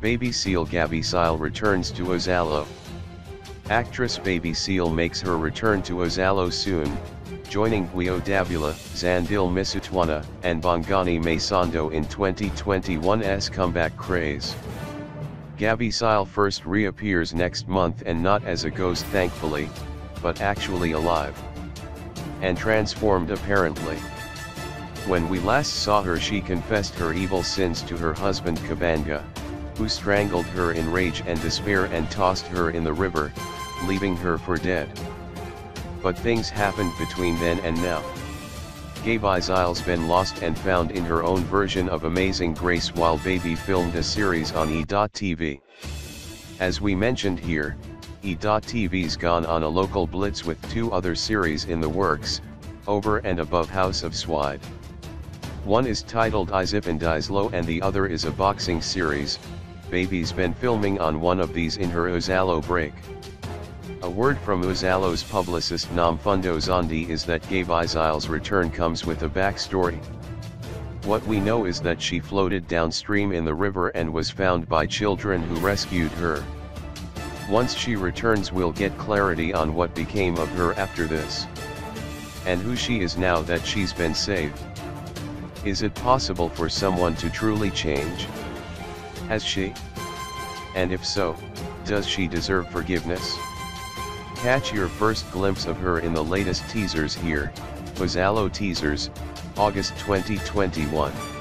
Baby Seal Gabisile returns to Uzalo. Actress Baby Seal makes her return to Uzalo soon, joining Guio Dabula, Zandil Misutwana, and Bongani Maisando in 2021's comeback craze. Gabisile first reappears next month, and not as a ghost thankfully, but actually alive. And transformed apparently. When we last saw her, she confessed her evil sins to her husband Kabanga, who strangled her in rage and despair and tossed her in the river, leaving her for dead. But things happened between then and now. Gabisile's been lost and found in her own version of Amazing Grace while Baby filmed a series on E.TV. As we mentioned here, E.TV's gone on a local blitz with two other series in the works, over and above House of Swide. One is titled Izipani and Izilo and the other is a boxing series. Baby's been filming on one of these in her Uzalo break. A word from Uzalo's publicist Nomfundo Zondi is that Gabisile's return comes with a backstory. What we know is that she floated downstream in the river and was found by children who rescued her. Once she returns, we'll get clarity on what became of her after this. And who she is now that she's been saved. Is it possible for someone to truly change? Has she? And if so, does she deserve forgiveness? Catch your first glimpse of her in the latest teasers here, Uzalo Teasers, August 2021.